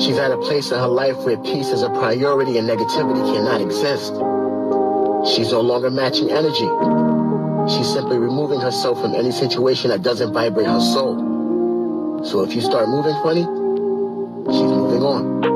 She's at a place in her life where peace is a priority and negativity cannot exist. She's no longer matching energy. She's simply removing herself from any situation that doesn't vibrate her soul. So if you start moving funny, she's moving on.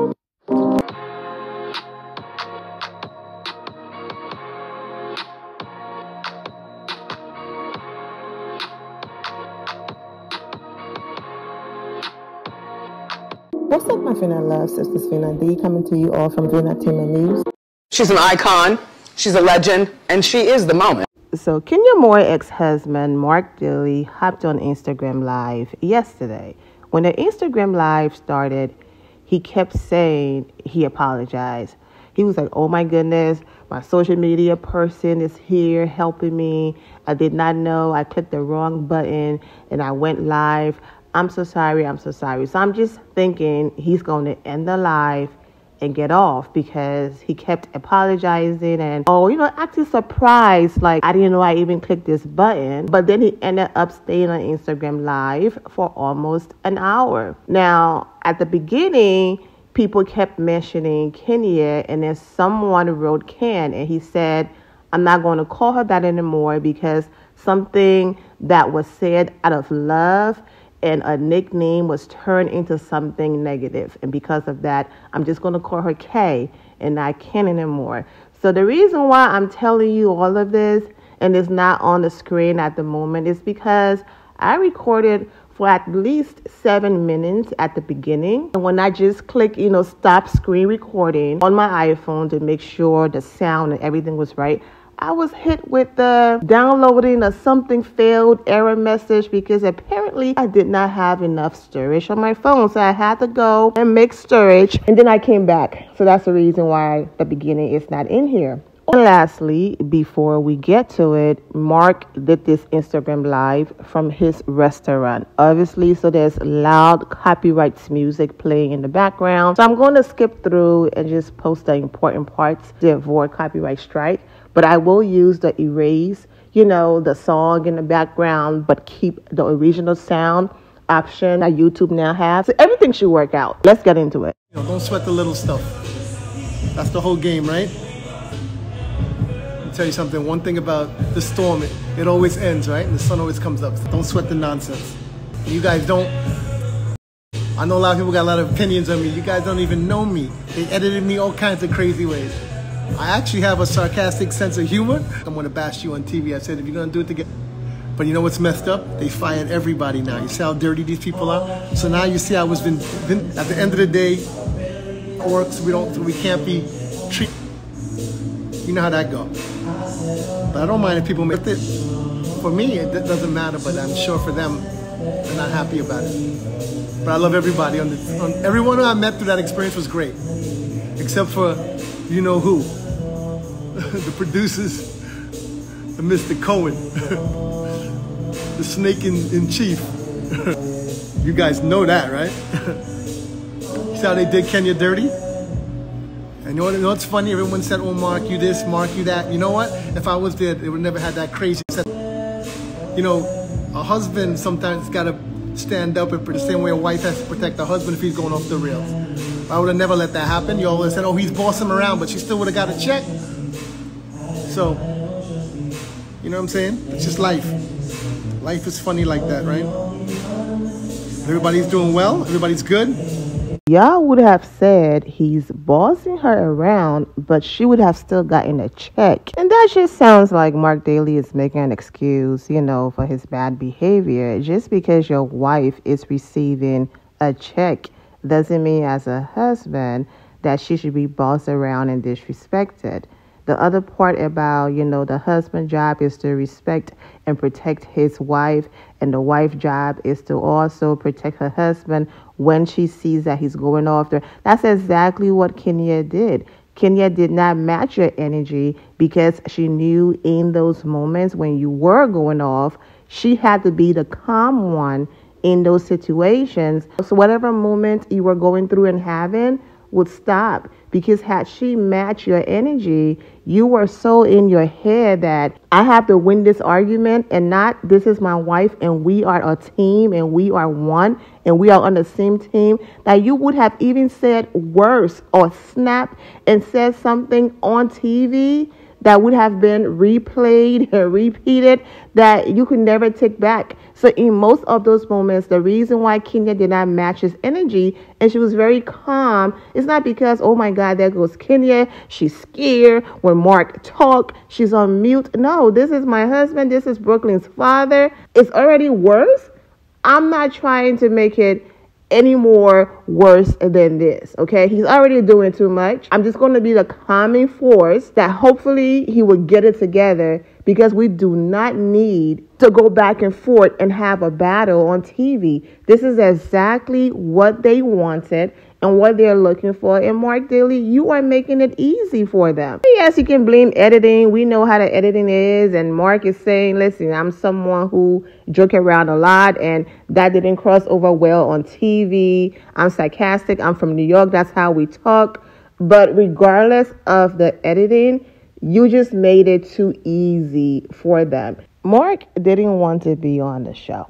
What's up, my Fina love? Sisters Fina D coming to you all from Vinatainment News. She's an icon, she's a legend, and she is the moment. So Kenya Moore ex-husband Marc Daly hopped on Instagram Live yesterday. When the Instagram Live started, he kept saying he apologized. He was like, oh my goodness, my social media person is here helping me. I did not know. I clicked the wrong button and I went live. I'm so sorry, I'm so sorry. So I'm just thinking he's going to end the live and get off because he kept apologizing and, oh, you know, acting surprised, like, I didn't know I even clicked this button. But then he ended up staying on Instagram Live for almost an hour. Now, at the beginning, people kept mentioning Kenya, and then someone wrote Ken, and he said, I'm not going to call her that anymore because something that was said out of love and a nickname was turned into something negative. And because of that, I'm just going to call her K and not Ken anymore. So the reason why I'm telling you all of this, and it's not on the screen at the moment, is because I recorded for at least 7 minutes at the beginning. And when I just click, you know, stop screen recording on my iPhone to make sure the sound and everything was right, I was hit with the downloading or something failed error message because apparently I did not have enough storage on my phone. So I had to go and make storage, and then I came back. So that's the reason why the beginning is not in here. And lastly, before we get to it, Marc did this Instagram Live from his restaurant, obviously. So there's loud copyrights music playing in the background. So I'm going to skip through and just post the important parts to avoid copyright strike. But I will use the erase, you know, the song in the background, but keep the original sound option that YouTube now has. So everything should work out. Let's get into it. You know, don't sweat the little stuff. That's the whole game, right? I'll tell you something. One thing about the storm, it always ends, right? And the sun always comes up. So don't sweat the nonsense. You guys don't. I know a lot of people got a lot of opinions on me. You guys don't even know me. They edited me all kinds of crazy ways. I actually have a sarcastic sense of humor. I'm going to bash you on TV. I said, if you're going to do it together. But you know what's messed up? They fired everybody now. You see how dirty these people are? So now you see I was at the end of the day, orcs, we can't be treated. You know how that goes. But I don't mind if people make it. For me, it doesn't matter, but I'm sure for them, they're not happy about it. But I love everybody. Everyone I met through that experience was great. Except for you know who, the producers, Mr. Cohen, the snake in chief. You guys know that, right? See how they did Kenya dirty? And you know what's funny? Everyone said, oh, Marc, you this, Marc, you that. You know what? If I was there, they would never have that crazy set. You know, a husband sometimes got to stand up the same way a wife has to protect her husband if he's going off the rails. I would have never let that happen. You always said, oh, he's bossing around, but she still would have got a check. So, you know what I'm saying? It's just life. Life is funny like that, right? Everybody's doing well. Everybody's good. Y'all would have said he's bossing her around, but she would have still gotten a check. And that just sounds like Marc Daly is making an excuse, you know, for his bad behavior. Just because your wife is receiving a check doesn't mean as a husband that she should be bossed around and disrespected. The other part about, you know, the husband's job is to respect and protect his wife, and the wife's job is to also protect her husband when she sees that he's going off there. That's exactly what Kenya did. Kenya did not match your energy because she knew in those moments when you were going off, she had to be the calm one in those situations. So whatever moment you were going through and having would stop, because had she matched your energy, you were so in your head that I have to win this argument, and not this is my wife and we are a team and we are one and we are on the same team, that you would have even said worse or snapped and said something on TV that would have been replayed and repeated that you could never take back. So in most of those moments, the reason why Kenya did not match his energy and she was very calm, it's not because, oh my God, there goes Kenya, she's scared when Marc talks, she's on mute. No, this is my husband, this is Brooklyn's father. It's already worse. I'm not trying to make it any more worse than this, okay? He's already doing too much. I'm just going to be the calming force that hopefully he will get it together, because we do not need to go back and forth and have a battle on TV. This is exactly what they wanted and what they're looking for. And Marc Daly, you are making it easy for them. Yes, you can blame editing. We know how the editing is. And Marc is saying, listen, I'm someone who joke around a lot, and that didn't cross over well on TV. I'm sarcastic. I'm from New York. That's how we talk. But regardless of the editing, you just made it too easy for them. Marc didn't want to be on the show.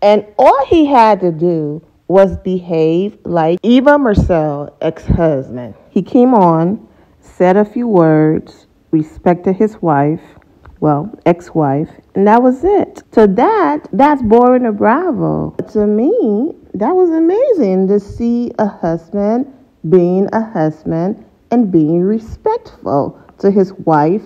And all he had to do was behave like Eva Marcel, ex-husband. He came on, said a few words, respected his wife, well, ex-wife, and that was it. So that's boring to Bravo. But to me, that was amazing to see a husband and being respectful to his wife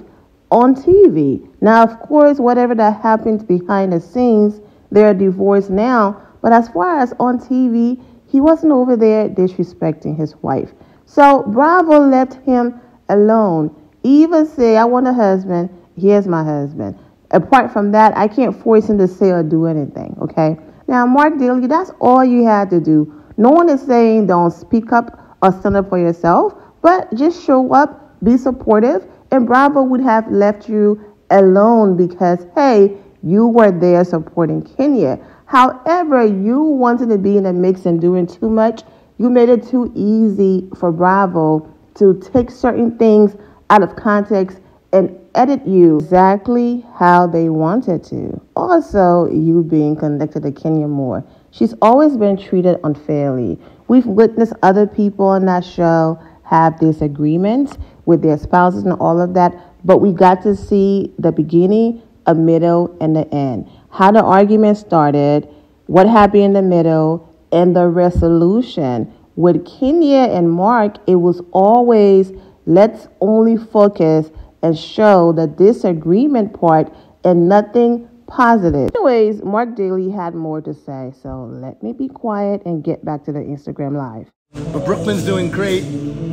on TV. Now, of course, whatever that happens behind the scenes, they're divorced now. But as far as on TV, he wasn't over there disrespecting his wife. So Bravo left him alone. Eva said, I want a husband. Here's my husband. Apart from that, I can't force him to say or do anything, okay? Now, Marc Daly, that's all you had to do. No one is saying don't speak up or stand up for yourself, but just show up, be supportive, and Bravo would have left you alone because, hey, you were there supporting Kenya. However, you wanted to be in the mix and doing too much. You made it too easy for Bravo to take certain things out of context and edit you exactly how they wanted to. Also, you being connected to Kenya Moore. She's always been treated unfairly. We've witnessed other people on that show have disagreements with their spouses and all of that, but we got to see the beginning, a middle, and the end. How the argument started, what happened in the middle, and the resolution. With Kenya and Marc, it was always, let's only focus and show the disagreement part and nothing positive. Anyways, Marc Daly had more to say, so let me be quiet and get back to the Instagram Live. But Brooklyn's doing great,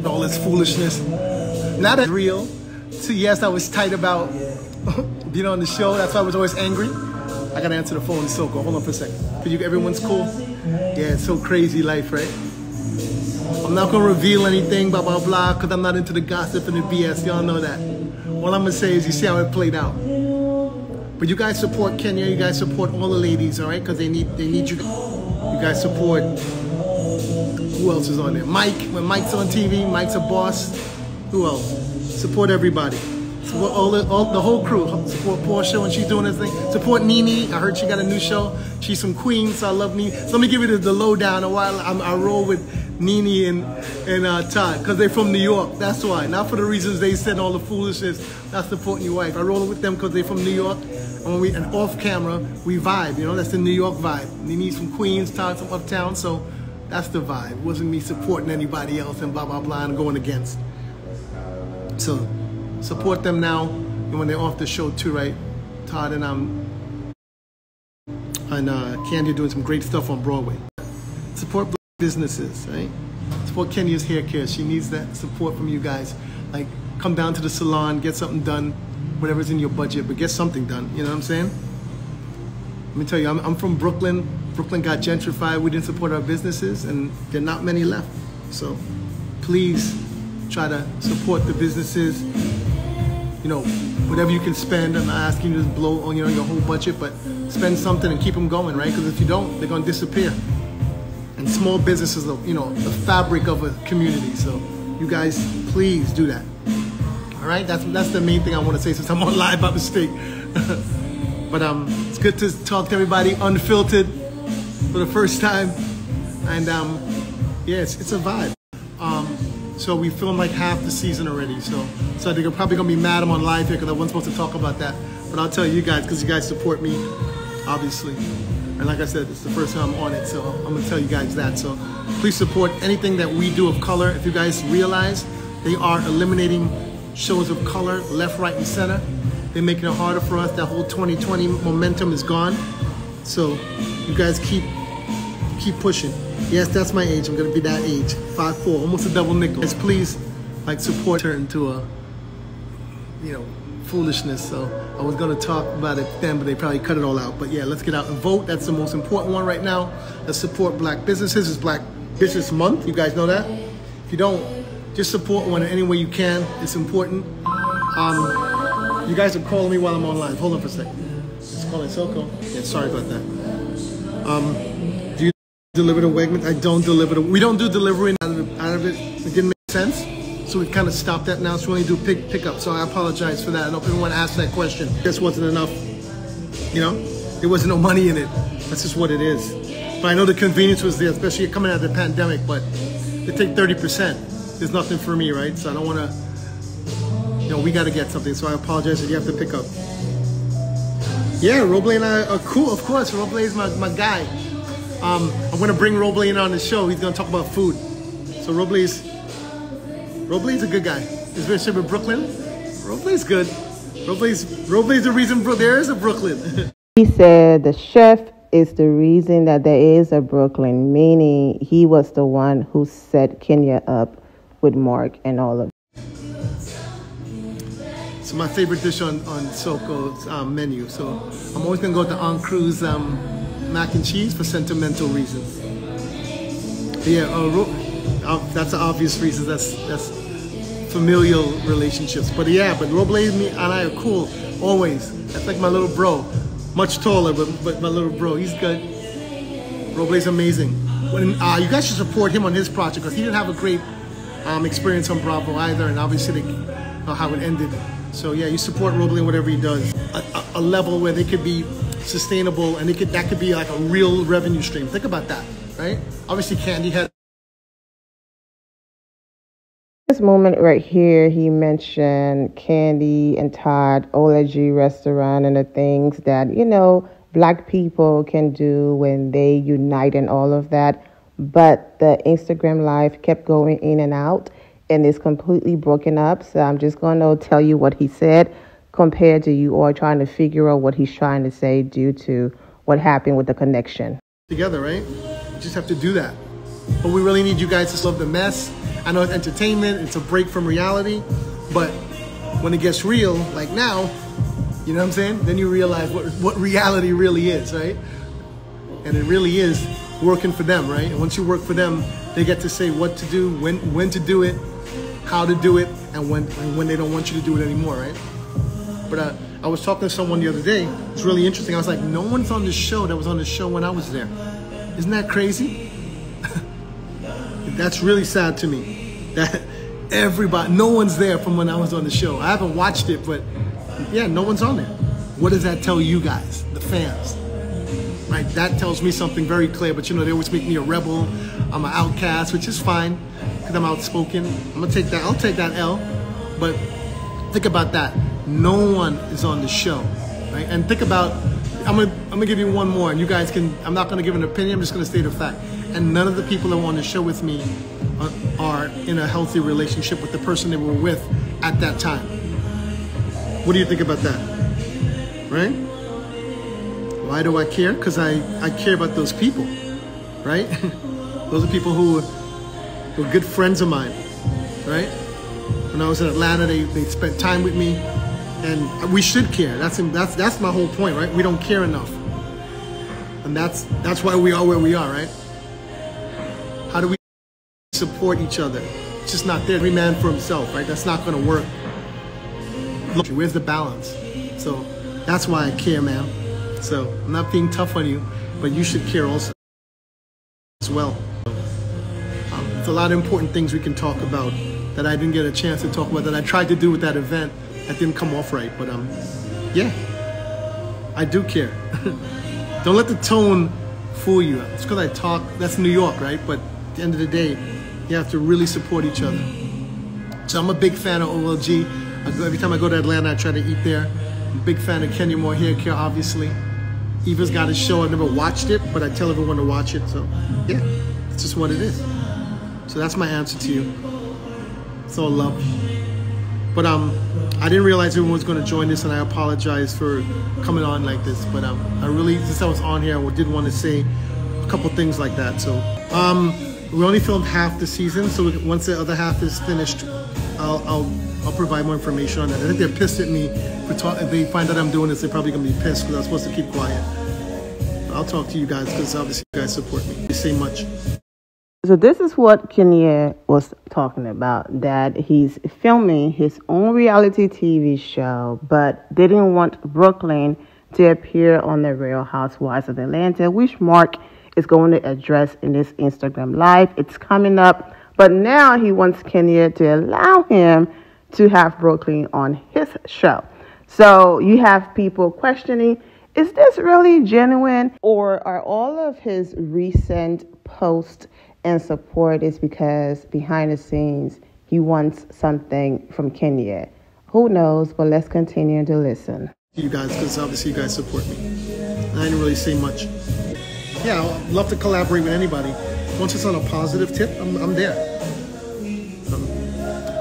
all this foolishness. Not as real. So yes, I was tight about being on the show. That's why I was always angry. I gotta answer the phone, Soko. Hold on for a second. Everyone's cool? Yeah, it's so crazy life, right? I'm not gonna reveal anything, blah, blah, blah, because I'm not into the gossip and the BS. Y'all know that. All I'm gonna say is you see how it played out. But you guys support Kenya. You guys support all the ladies, all right? Because they need you. You guys support, who else is on there? Mike. When Mike's on TV, Mike's a boss. Who else? Support everybody. Support the whole crew. Support Porsha when she's doing this thing. Support Nene. I heard she got a new show. She's from Queens, so I love Nene. So let me give you the lowdown. A while I roll with Nene and Todd because they're from New York. That's why. Not for the reasons they said all the foolishness. Not supporting your wife. I roll with them because they're from New York. And off camera, we vibe. You know, that's the New York vibe. Nene's from Queens, Todd's from Uptown. So that's the vibe. It wasn't me supporting anybody else and blah blah blah and going against. So support them now, and when they're off the show too, right? Todd and Kandi are doing some great stuff on Broadway. Support black businesses, right? Support Kenya's hair care. She needs that support from you guys. Like, come down to the salon, get something done, whatever's in your budget, but get something done. You know what I'm saying? Let me tell you, I'm from Brooklyn. Brooklyn got gentrified. We didn't support our businesses, and there are not many left. So please try to support the businesses. You know, whatever you can spend, I'm not asking you to blow on your whole budget, but spend something and keep them going, right? Because if you don't, they're going to disappear. and small business is the, you know, the fabric of a community. So you guys, please do that. All right, that's the main thing I want to say since I'm on live by mistake. But it's good to talk to everybody unfiltered for the first time, and yeah, it's a vibe. So we filmed like half the season already, so I think I'm probably gonna be mad I'm on live here because I wasn't supposed to talk about that. But I'll tell you guys because you guys support me, obviously. And like I said, it's the first time I'm on it, so I'm gonna tell you guys that. So please support anything that we do of color. If you guys realize, they are eliminating shows of color left, right, and center. They're making it harder for us. That whole 2020 momentum is gone. So you guys keep pushing. Yes, that's my age. I'm gonna be that age, 5'4", almost a double nickel. Guys, please, like, support turn to a, you know, foolishness. So I was gonna talk about it then, but they probably cut it all out. But yeah, let's get out and vote. That's the most important one right now. Let's support black businesses. It's Black Business Month. You guys know that. If you don't, just support one in any way you can. It's important. You guys are calling me while I'm on live. Hold on for a second. It's calling Soko. Yeah, sorry about that. Deliver to Wegmans? I don't deliver to, we don't do delivery out of it. It didn't make sense. So we kind of stopped that now. So we only do pickup. So I apologize for that. I don't know if everyone asked that question. This wasn't enough, you know? There wasn't no money in it. That's just what it is. But I know the convenience was there, especially coming out of the pandemic, but they take 30%. There's nothing for me, right? So I don't want to, you know, we got to get something. So I apologize if you have to pick up. Yeah, Roble and I are cool. Of course, Roble is my guy. I'm going to bring Roble in on the show. He's going to talk about food. So Roble's a good guy. His relationship with Brooklyn, Roble's good. Roble's the reason there is a Brooklyn. He said the chef is the reason that there is a Brooklyn, meaning he was the one who set Kenya up with Marc and all of it. So my favorite dish on Sokos menu. So I'm always going to go to Aunt Cruz mac and cheese for sentimental reasons. But yeah, that's the obvious reason. That's familial relationships. But yeah, but Roble and I are cool always. That's like my little bro. Much taller, but my little bro, he's good. Roble's amazing. When, you guys should support him on his project because he didn't have a great experience on Bravo either, and obviously they know how it ended. So yeah, you support Roble in whatever he does. A level where they could be sustainable, and that could be like a real revenue stream. Think about that, right? Obviously, Kandi had this moment right here. He mentioned Kandi and Todd, OLG restaurant, and the things that, you know, black people can do when they unite and all of that. But the Instagram live kept going in and out, and it's completely broken up. So I'm just gonna tell you what he said, compared to you all trying to figure out what he's trying to say due to what happened with the connection. Together, right? You just have to do that. But we really need you guys to love the mess. I know it's entertainment, it's a break from reality, but when it gets real, like now, you know what I'm saying? Then you realize what reality really is, right? And it really is working for them, right? And once you work for them, they get to say what to do, when to do it, how to do it, and when they don't want you to do it anymore, right? But I was talking to someone the other day. It's really interesting. I was like, no one's on the show that was on the show when I was there. Isn't that crazy? That's really sad to me. That everybody, no one's there from when I was on the show. I haven't watched it, but yeah, no one's on there. What does that tell you guys, the fans? Right? That tells me something very clear. But you know, they always make me a rebel. I'm an outcast, which is fine because I'm outspoken. I'm gonna take that. I'll take that L. But think about that. No one is on the show, right? And think about, I'm gonna give you one more, and you guys can, I'm not gonna give an opinion, I'm just gonna state a fact. And none of the people that were on the show with me are in a healthy relationship with the person they were with at that time. What do you think about that, right? Why do I care? Because I care about those people, right? Those are people who were good friends of mine, right? When I was in Atlanta, they spent time with me. And we should care. That's my whole point, right? We don't care enough, and that's why we are where we are, right? How do we support each other? It's just not there. Every man for himself, right? That's not going to work. Where's the balance? So that's why I care, man. So I'm not being tough on you, but you should care also. as well. It's a lot of important things we can talk about that I didn't get a chance to talk about, that I tried to do with that event. That didn't come off right, but yeah, I do care. Don't let the tone fool you. It's because I talk, that's New York, right? But at the end of the day, you have to really support each other. So I'm a big fan of OLG. Every time I go to Atlanta, I try to eat there. I'm a big fan of Kenya Moore Hair Care, obviously. Eva's got a show, I've never watched it, but I tell everyone to watch it, so yeah, it's just what it is. So that's my answer to you. It's all love. But I didn't realize everyone was going to join this, and I apologize for coming on like this. But I really, since I was on here, I did want to say a couple things like that. So we only filmed half the season, so once the other half is finished, I'll provide more information on that. I think they're pissed at me for talking. If they find out I'm doing this, they're probably going to be pissed because I was supposed to keep quiet. But I'll talk to you guys because obviously you guys support me. They say much. So this is what Kenya was talking about, that he's filming his own reality TV show, but didn't want Brooklyn to appear on the Real Housewives of Atlanta, which Marc is going to address in this Instagram Live. It's coming up, but now he wants Kenya to allow him to have Brooklyn on his show. So you have people questioning, is this really genuine, or are all of his recent posts and support is because behind the scenes he wants something from Kenya? Who knows, but let's continue to listen. You guys, because obviously you guys support me. And I didn't really say much. Yeah, I'd love to collaborate with anybody. Once it's on a positive tip, I'm there.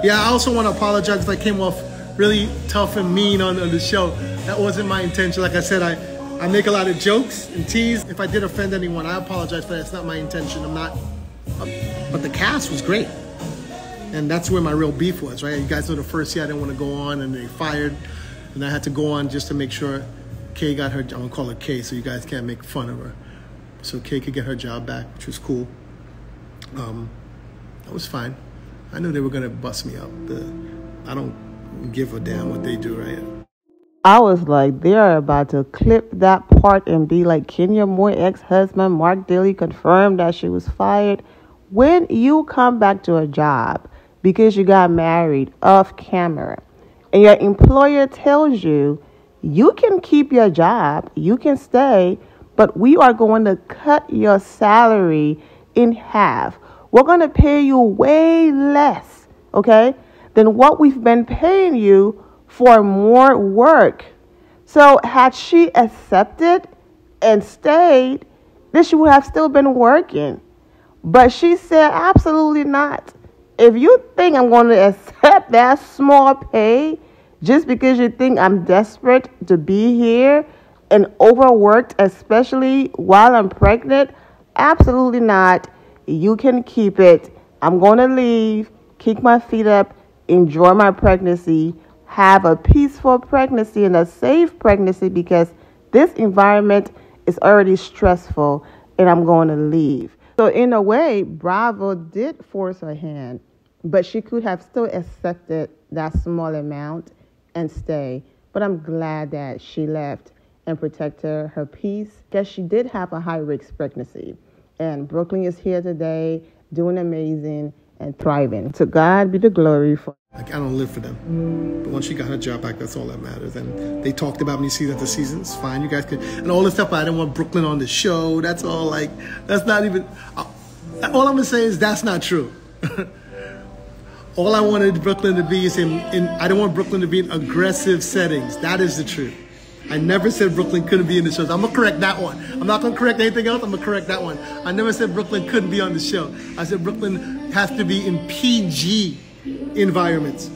Yeah, I also want to apologize if I came off really tough and mean on the show. That wasn't my intention. Like I said, I make a lot of jokes and tease. If I did offend anyone, I apologize for that. It's not my intention. I'm not. But the cast was great, and that's where my real beef was, right? You guys know the first year I didn't want to go on, and they fired, and I had to go on just to make sure Kay got her, I'm going to call her Kay so you guys can't make fun of her, so Kay could get her job back, which was cool. That was fine. I knew they were going to bust me up. I don't give a damn what they do, right? I was like, they're about to clip that part and be like, Kenya Moore ex-husband Marc Daly confirmed that she was fired. When you come back to a job because you got married off camera and your employer tells you, you can keep your job, you can stay, but we are going to cut your salary in half. We're going to pay you way less, okay, than what we've been paying you for more work. So had she accepted and stayed, then she would have still been working. But she said, absolutely not. If you think I'm going to accept that small pay just because you think I'm desperate to be here and overworked, especially while I'm pregnant, absolutely not. You can keep it. I'm going to leave, kick my feet up, enjoy my pregnancy, have a peaceful pregnancy and a safe pregnancy, because this environment is already stressful and I'm going to leave. So in a way, Bravo did force her hand, but she could have still accepted that small amount and stay. But I'm glad that she left and protected her peace, because she did have a high-risk pregnancy. And Brooklyn is here today doing amazing and thriving. To God be the glory for... Like, I don't live for them. But once she got her job back, that's all that matters. And they talked about me, see that the season's fine, you guys could, and all this stuff, but I didn't want Brooklyn on the show. That's all, like, that's not even, all I'm going to say is that's not true. All I wanted Brooklyn to be is I don't want Brooklyn to be in aggressive settings. That is the truth. I never said Brooklyn couldn't be in the shows. I'm going to correct that one. I'm not going to correct anything else. I'm going to correct that one. I never said Brooklyn couldn't be on the show. I said Brooklyn has to be in PG environments.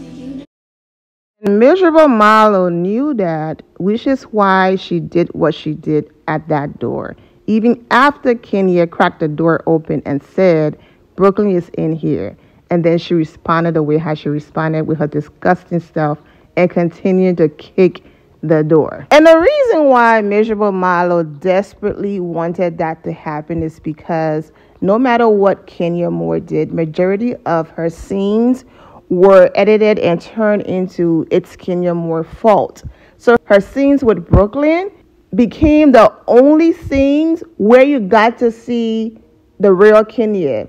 Miserable Marlo knew that, which is why she did what she did at that door. Even after Kenya cracked the door open and said, Brooklyn is in here. And then she responded the way how she responded, with her disgusting stuff, and continued to kick the door. And the reason why Miserable Marlo desperately wanted that to happen is because no matter what Kenya Moore did, majority of her scenes were edited and turned into It's Kenya Moore fault. So her scenes with Brooklyn became the only scenes where you got to see the real Kenya,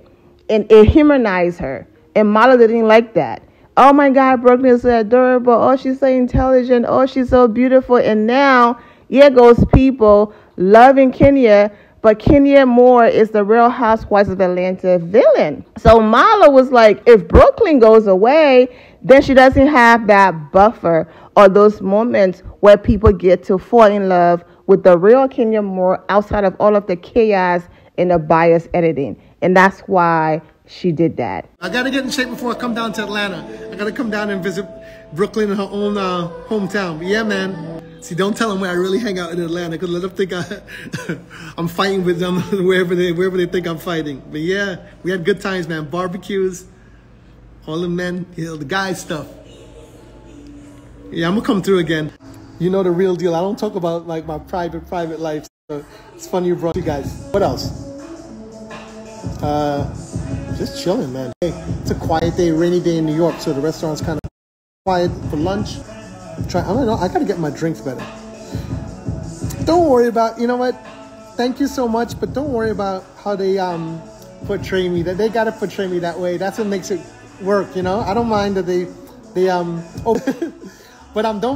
and it humanized her. And Marlo didn't like that. Oh my God, Brooklyn is so adorable. Oh, she's so intelligent. Oh, she's so beautiful. And now, here goes people loving Kenya, but Kenya Moore is the Real Housewives of Atlanta villain. So Marlo was like, if Brooklyn goes away, then she doesn't have that buffer or those moments where people get to fall in love with the real Kenya Moore outside of all of the chaos and the bias editing. And that's why she did that. I got to get in shape before I come down to Atlanta. I got to come down and visit Brooklyn in her own hometown. But yeah, man. See, don't tell them where I really hang out in Atlanta, because let them think I'm fighting with them wherever they think I'm fighting. But yeah, we had good times, man. Barbecues, all the men, you know, the guy stuff. Yeah, I'm going to come through again. You know the real deal. I don't talk about like my private life. So it's funny you brought you guys. What else? Just chilling, man. Hey, it's a quiet day, rainy day in New York, so the restaurant's kind of quiet for lunch. I don't know, I gotta get my drinks better. Don't worry about, you know what? Thank you so much, but don't worry about how they portray me. That they gotta portray me that way. That's what makes it work, you know? I don't mind that don't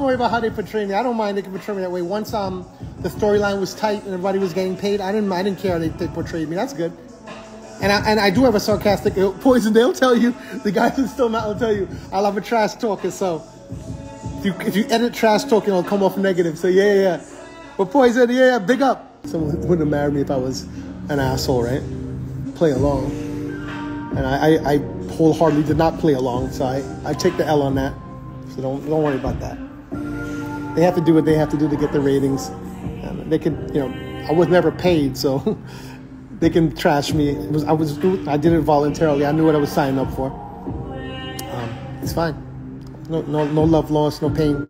worry about how they portray me. I don't mind they can portray me that way. Once the storyline was tight and everybody was getting paid, I didn't care how they portrayed me. That's good. And I do have a sarcastic poison. They'll tell you. The guys who still not will tell you. I love a trash talker, so if you edit trash talking, it'll come off negative. So yeah. But poison, yeah, big up. Someone wouldn't have married me if I was an asshole, right? Play along. And I wholeheartedly did not play along, so I take the L on that. So don't worry about that. They have to do what they have to do to get the ratings. They can, you know, I was never paid, so they can trash me. I did it voluntarily. I knew what I was signing up for. It's fine. No love lost, no pain.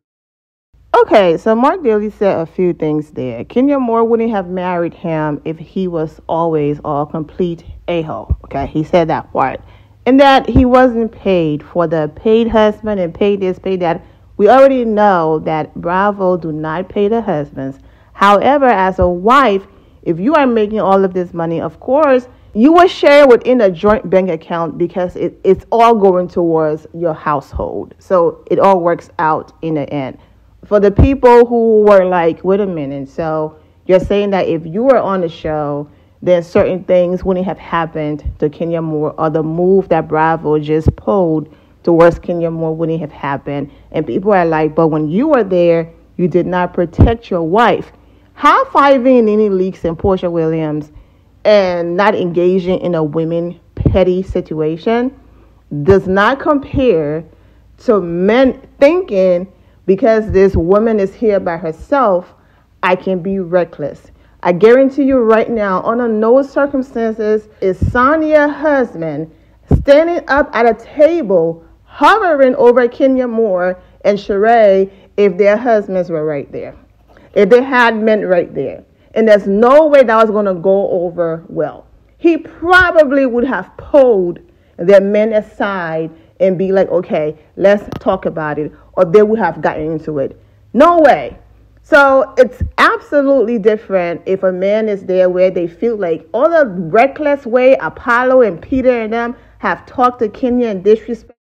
Okay, so Marc Daly said a few things there. Kenya Moore wouldn't have married him if he was always a complete a-hole. Okay, he said that part. And that he wasn't paid for the paid husband and paid this, paid that. We already know that Bravo do not pay the husbands. However, as a wife, if you are making all of this money, of course, you will share within a joint bank account because it's all going towards your household. So it all works out in the end. For the people who were like, wait a minute, so you're saying that if you were on the show, then certain things wouldn't have happened to Kenya Moore, or the move that Bravo just pulled towards Kenya Moore wouldn't have happened. And people are like, but when you were there, you did not protect your wife. High-fiving Nene Leakes and Porsha Williams and not engaging in a women petty situation does not compare to men thinking, because this woman is here by herself, I can be reckless. I guarantee you right now, under no circumstances is Sonia's husband standing up at a table hovering over Kenya Moore and Sheree if their husbands were right there, if they had men right there. And there's no way that was going to go over well. He probably would have pulled their men aside and be like, okay, let's talk about it. Or they would have gotten into it. No way. So it's absolutely different if a man is there where they feel like all the reckless way Apollo and Peter and them have talked to Kenya and disrespect.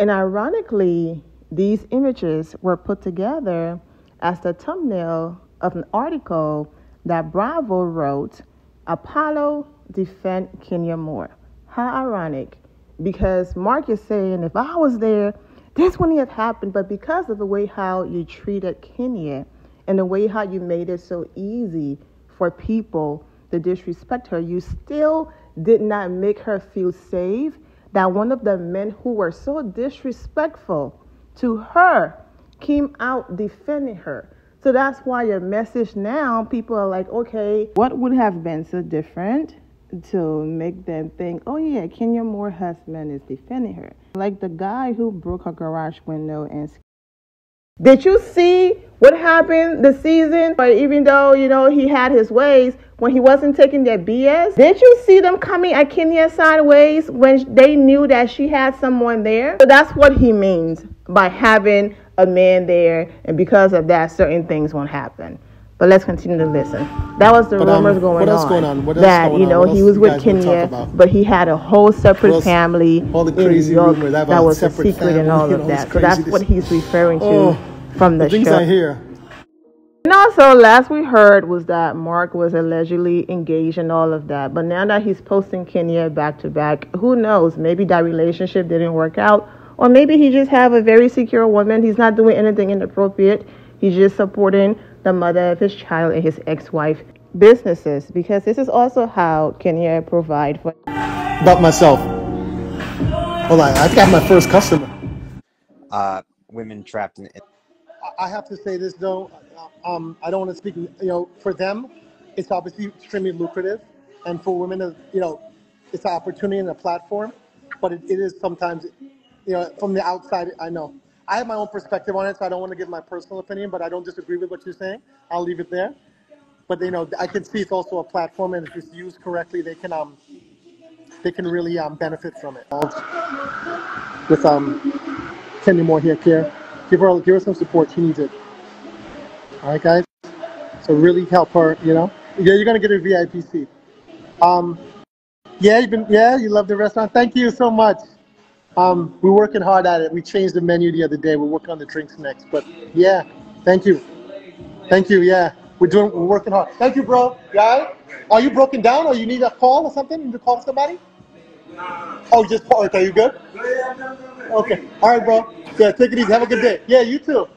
And ironically, these images were put together as the thumbnail of an article that Bravo wrote, Apollo Defend Kenya Moore. How ironic, because Marc is saying, if I was there, this wouldn't have happened, but because of the way how you treated Kenya and the way how you made it so easy for people to disrespect her, you still did not make her feel safe, that one of the men who were so disrespectful to her came out defending her. So that's why your message now, people are like, okay, what would have been so different to make them think, oh yeah, Kenya Moore's husband is defending her. Like the guy who broke her garage window and... Did you see what happened this season? But even though, you know, he had his ways, when he wasn't taking their BS, did you see them coming at Kenya sideways when they knew that she had someone there? So that's what he means by having a man there, and because of that, certain things won't happen. But let's continue to listen. That was the rumors going on. What else going on? That, you know, he was with Kenya, but he had a whole separate family. All the crazy rumors that was a secret and all of that. So that's what he's referring to from the show. Things I hear. And also, last we heard was that Marc was allegedly engaged and all of that. But now that he's posting Kenya back to back, who knows? Maybe that relationship didn't work out. Or maybe he just have a very secure woman. He's not doing anything inappropriate. He's just supporting the mother of his child and his ex-wife businesses. Because this is also how Kenya provide for... About myself. Hold on, I got my first customer. Women trapped in... I have to say this though, I don't want to speak, for them, it's obviously extremely lucrative, and for women, it's an opportunity and a platform, but it is sometimes, from the outside, I know. I have my own perspective on it, so I don't want to give my personal opinion, but I don't disagree with what you're saying. I'll leave it there. But, I can see it's also a platform, and if it's used correctly, they can really benefit from it. With Kenya Moore here, Pierre. Give her some support. She needs it. All right, guys? So really help her, Yeah, you're going to get a VIP seat. You love the restaurant. Thank you so much. We're working hard at it. We changed the menu the other day. We're working on the drinks next. But, yeah, thank you. Thank you, yeah. We're working hard. Thank you, bro. Yeah? Are you broken down or you need a call or something? You need to call somebody? Oh, just call. Okay, you good? Okay. All right, bro. Yeah, take it easy. Have a good day. Yeah, you too.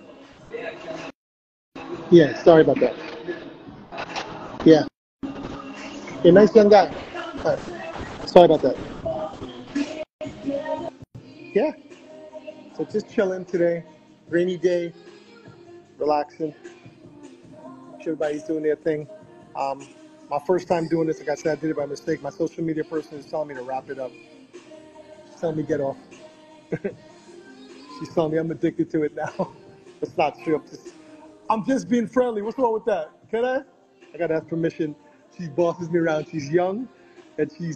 Yeah, sorry about that. Yeah. Yeah, nice young guy. All right. Sorry about that. Yeah. So just chilling today. Rainy day. Relaxing. Everybody's doing their thing. My first time doing this, like I said, I did it by mistake. My social media person is telling me to wrap it up. She's telling me get off. She's telling me I'm addicted to it now. It's not true. I'm just being friendly. What's wrong with that? Can I? I gotta have permission. She bosses me around. She's young, and she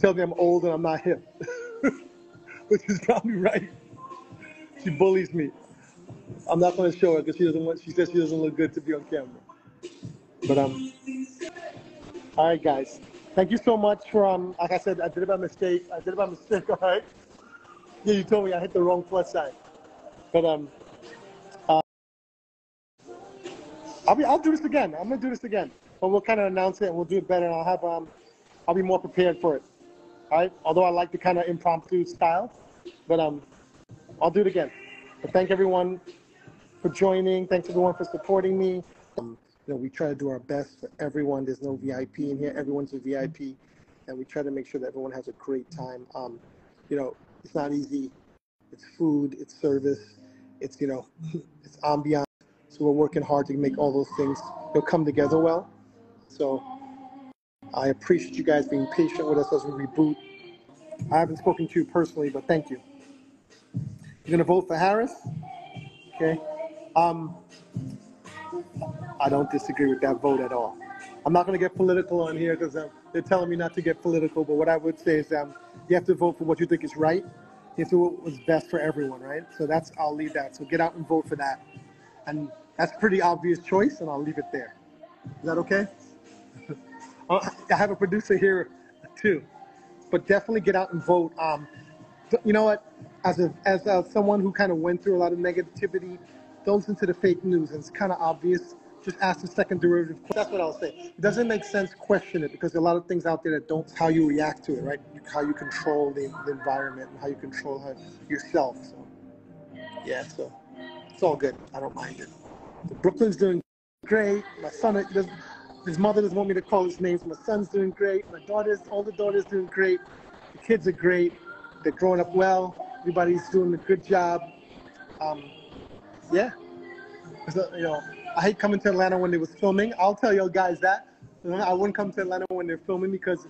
tells me I'm old and I'm not hip, which is probably right. She bullies me. I'm not gonna show her because she says she doesn't look good to be on camera. But all right, guys. Thank you so much for Like I said, I did it by mistake. All right. Yeah, you told me I hit the wrong plus sign. But I'll do this again. I'm gonna do this again. But we'll kind of announce it and we'll do it better. And I'll be more prepared for it. All right. Although I like the kind of impromptu style, but I'll do it again. But thank everyone for joining. Thanks everyone for supporting me. We try to do our best for everyone. There's no VIP in here. Everyone's a VIP, and we try to make sure that everyone has a great time. It's not easy. It's food. It's service. It's it's ambiance. So we're working hard to make all those things come together well. So I appreciate you guys being patient with us as we reboot. I haven't spoken to you personally, but thank you. You're gonna vote for Harris, okay? I don't disagree with that vote at all. I'm not going to get political on here because they're telling me not to get political, but what I would say is you have to vote for what you think is right. You have to do what was best for everyone, right? So I'll leave that. So get out and vote for that. And that's a pretty obvious choice, and I'll leave it there. Is that okay? I have a producer here, too. But definitely get out and vote. You know what? As someone who kind of went through a lot of negativity, don't listen to the fake news. It's kind of obvious. Just ask the second derivative. That's what I'll say. It doesn't make sense. Question it, because there are a lot of things out there that don't. How you react to it, right? How you control the environment and how you control yourself. So, yeah. So it's all good. I don't mind it. So Brooklyn's doing great. My son, his mother doesn't want me to call his names. My son's doing great. My daughter's, all the daughters doing great. The kids are great. They're growing up well. Everybody's doing a good job. Yeah. So, I hate coming to Atlanta when they was filming. I'll tell you guys that. I wouldn't come to Atlanta when they're filming because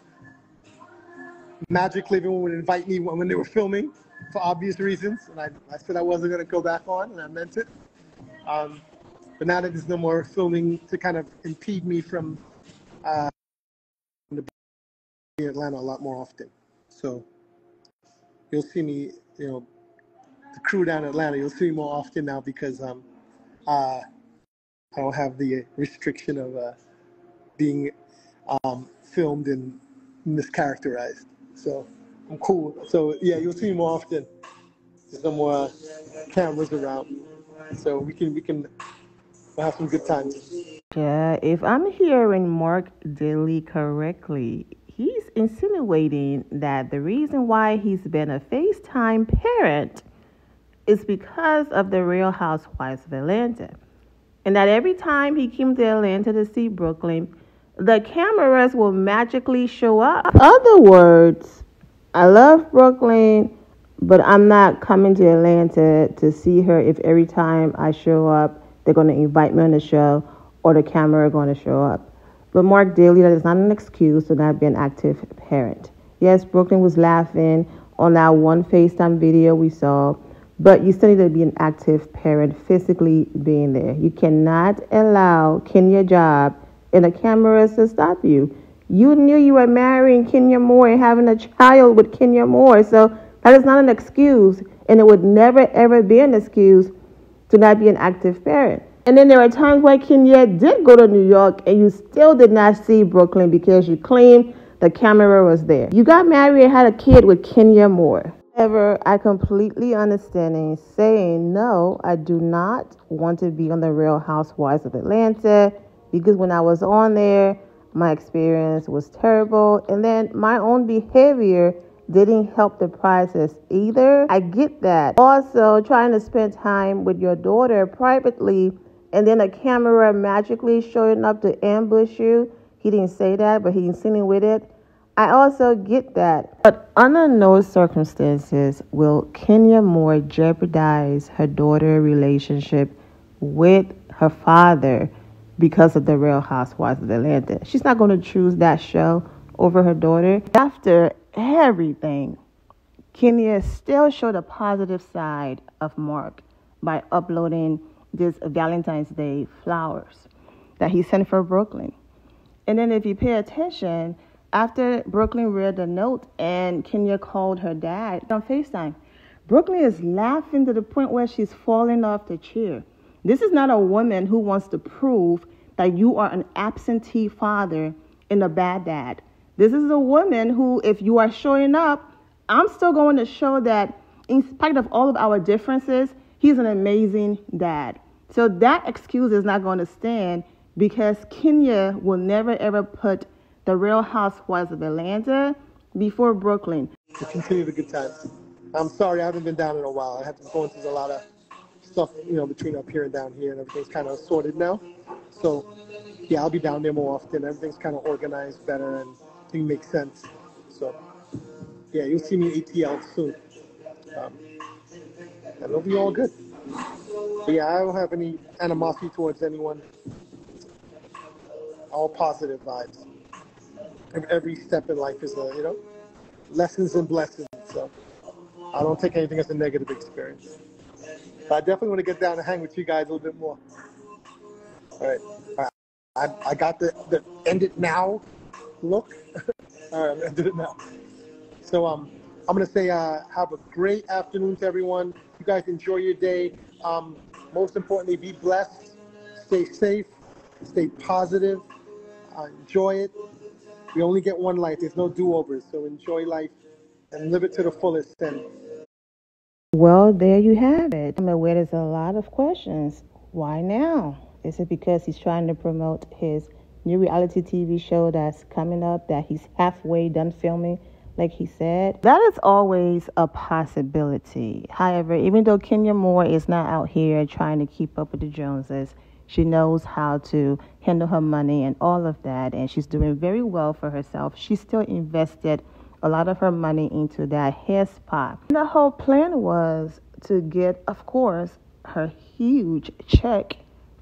Magic Living would invite me when they were filming for obvious reasons. And I said I wasn't going to go back on, and I meant it. But now that there's no more filming to kind of impede me from being in Atlanta a lot more often. So you'll see me, the crew down in Atlanta, you'll see me more often now because I don't have the restriction of being filmed and mischaracterized. So I'm cool. So yeah, you'll see me more often. There's no more cameras around, so we'll have some good times. Yeah, if I'm hearing Marc Daly correctly, he's insinuating that the reason why he's been a FaceTime parent is because of the Real Housewives of Atlanta, and that every time he came to Atlanta to see Brooklyn, the cameras will magically show up. In other words, I love Brooklyn, but I'm not coming to Atlanta to see her if every time I show up, they're going to invite me on the show or the camera going to show up. But Marc Daly, that is not an excuse to not be an active parent. Yes, Brooklyn was laughing on that one FaceTime video we saw, but you still need to be an active parent, physically being there. You cannot allow Kenya Job and the cameras to stop you. You knew you were marrying Kenya Moore and having a child with Kenya Moore, so that is not an excuse, and it would never, ever be an excuse to not be an active parent. And then there are times where Kenya did go to New York and you still did not see Brooklyn because you claimed the camera was there. You got married and had a kid with Kenya Moore. However, I completely understand and saying, no, I do not want to be on the Real Housewives of Atlanta, because when I was on there, my experience was terrible. And then my own behavior didn't help the process either. I get that. Also, trying to spend time with your daughter privately and then a camera magically showing up to ambush you. He didn't say that, but he insinuated it. I also get that. But under no circumstances will Kenya Moore jeopardize her daughter's relationship with her father because of the Real Housewives of Atlanta. She's not going to choose that show over her daughter. After everything, Kenya still showed a positive side of Marc by uploading this Valentine's Day flowers that he sent for Brooklyn. And then if you pay attention, after Brooklyn read the note and Kenya called her dad on FaceTime, Brooklyn is laughing to the point where she's falling off the chair. This is not a woman who wants to prove that you are an absentee father and a bad dad. This is a woman who, if you are showing up, I'm still going to show that in spite of all of our differences, he's an amazing dad. So that excuse is not going to stand, because Kenya will never, ever put the Real Housewives of Atlanta before Brooklyn. We'll continue the good times. I'm sorry, I haven't been down in a while. I have to go into a lot of stuff, you know, between up here and down here, and everything's kind of sorted now. So yeah, I'll be down there more often. Everything's kind of organized better and thing makes sense. So yeah, you'll see me ATL soon. And it'll be all good. But yeah, I don't have any animosity towards anyone. All positive vibes. Every step in life is a, you know, lessons and blessings. So I don't take anything as a negative experience. But I definitely want to get down and hang with you guys a little bit more. All right. I got the end it now look. All right, I did it now. So I'm gonna say have a great afternoon to everyone. You guys enjoy your day. Most importantly, be blessed, stay safe, stay positive, enjoy it. We only get one life. There's no do-overs, so enjoy life and live it to the fullest. And well, there you have it. I'm aware there's a lot of questions. Why now? Is it because he's trying to promote his new reality TV show that's coming up that he's halfway done filming, like he said? That is always a possibility. However, even though Kenya Moore is not out here trying to keep up with the Joneses, she knows how to handle her money and all of that, and she's doing very well for herself. She still invested a lot of her money into that hair spa. And the whole plan was to get, of course, her huge check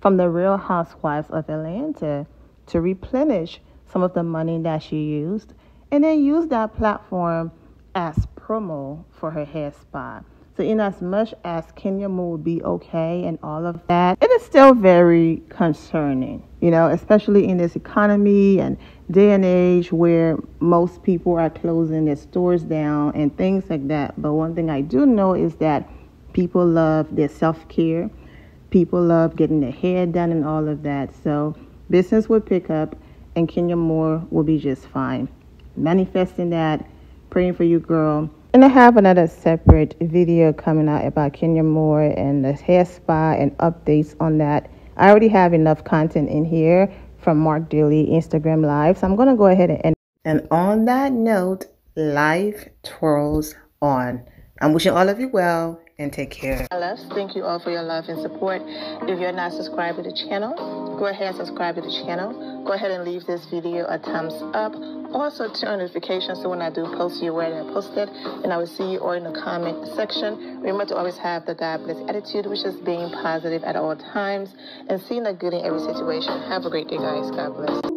from the Real Housewives of Atlanta to replenish some of the money that she used, and then use that platform as promo for her hair spa. So in as much as Kenya Moore will be okay and all of that, it is still very concerning, you know, especially in this economy and day and age where most people are closing their stores down and things like that. But one thing I do know is that people love their self-care. people love getting their hair done and all of that. So business will pick up and Kenya Moore will be just fine. Manifesting that, praying for you, girl. And I have another separate video coming out about Kenya Moore and the hair spa and updates on that. I already have enough content in here from Marc Daly Instagram Live, so I'm going to go ahead and end. And on that note, life twirls on. I'm wishing all of you well and take care. I love. Thank you all for your love and support. If you're not subscribed to the channel, go ahead and subscribe to the channel. Go ahead and leave this video a thumbs up. Also turn on notifications so when I do post, you're aware that I posted. And I will see you all in the comment section. Remember to always have the God bless attitude, which is being positive at all times and seeing the good in every situation. Have a great day, guys. God bless.